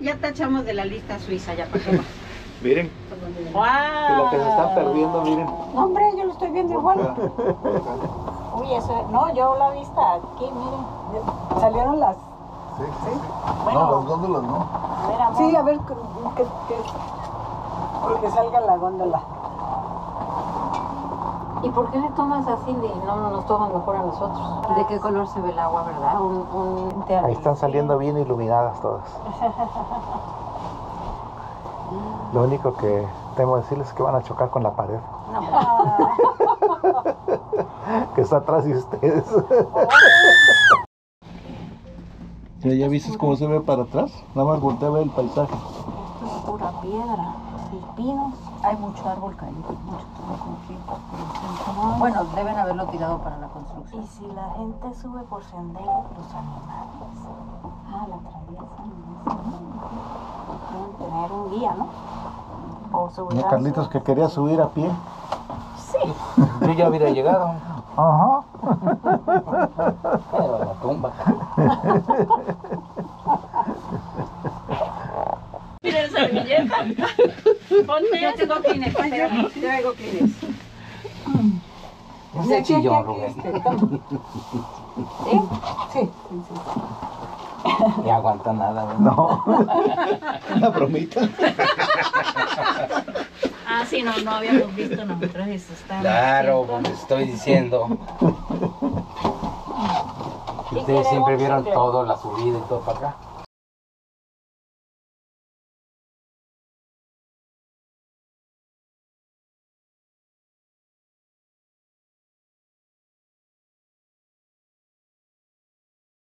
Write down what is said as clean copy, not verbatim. Ya tachamos de la lista Suiza, ya para qué. Miren, wow, lo que se está perdiendo, miren. Hombre, yo lo estoy viendo igual. Uy, eso, no, yo la vista aquí, miren, salieron las... Sí, sí. Bueno, no, las góndolas no. Mira, sí, a ver, que salga la góndola. ¿Y por qué le tomas así de no nos toman mejor a nosotros? ¿De qué color se ve el agua, verdad? Ahí están saliendo bien iluminadas todas. Lo único que tengo que decirles es que van a chocar con la pared. No. Que está atrás de ustedes. ¿Ya viste cómo se ve para atrás? Nada más voltea a ver el paisaje. Esto es pura piedra y pinos. Hay mucho árbol caído, mucho árbol. Bueno, deben haberlo tirado para la construcción. Y si la gente sube por sendero, los animales. Ah, la atraviesan. Deben tener un guía, ¿no? O subir. ¿No, Carlitos, que quería subir a pie? Sí. Yo ya hubiera llegado. Ajá. Pero la tumba. Mira el servilleta. Ponte. Yo tengo clines. Yo hago clines. Es el chillón, Rubén. ¿Sí? Sí. Ni aguanta nada, ¿verdad? No. Una bromita. Ah, sí, no habíamos visto nosotros eso. Claro, pues les estoy diciendo. Ustedes siempre vieron todo, la subida y todo para acá.